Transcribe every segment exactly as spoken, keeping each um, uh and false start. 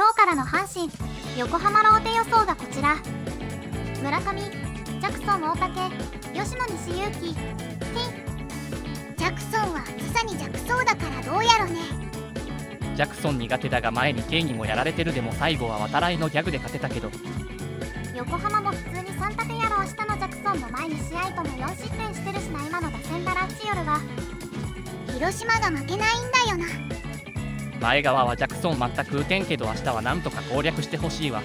今日からの阪神横浜ローテ予想がこちら。村上、ジャクソン大竹、吉野西勇輝、ジャクソンはまさに弱そうだからどうやろね。ジャクソン苦手だが前に K にもやられてる。でも最後は渡来のギャグで勝てたけど。横浜も普通にサンタフェやろうしたの。ジャクソンも前に試合ともよん失点してるしな。今の打線だラッチよるは広島が負けないんだよな。前川はジャクソン全く打てんけど明日はなんとか攻略してほしいわ。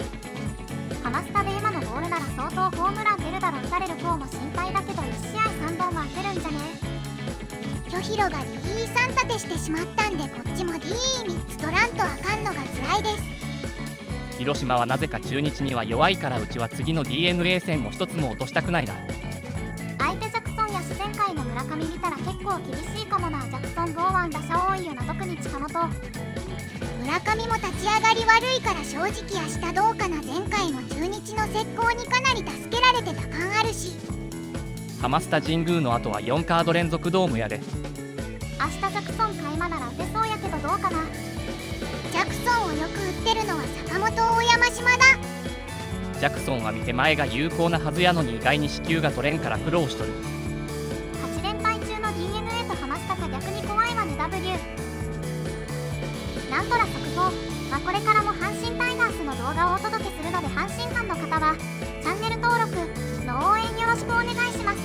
ハマスタで今のボールなら相当ホームラン出るだろ。打たれる方も心配だけどいち試合さんぼんは打てるんじゃね。キョヒロが ディースリー 立てしてしまったんでこっちも ディースリー つ取らんとあかんのが辛いです。広島はなぜか中日には弱いからうちは次の ディーエヌエー 戦も一つも落としたくないな。相手ジャクソンや自然界の村上見たら結構厳しいかもな。ジャクソン剛腕打者多いよな。特に近本村上も立ち上がり悪いから正直明日どうかな。前回の中日の石膏にかなり助けられてた感あるし。浜スタ神宮の後はよんカード連続ドームやで。明日ジャクソン買い間なら出そうやけどどうかな。ジャクソンをよく打ってるのは坂本大山島だ。ジャクソンは見て前が有効なはずやのに意外に支給が取れんから苦労しとる。はち連敗中の ディーエヌエー と浜スタが逆に怖いわね。 ダブリューなんとら速報はこれからも阪神タイガースの動画をお届けするので阪神ファンの方はチャンネル登録の応援よろしくお願いします。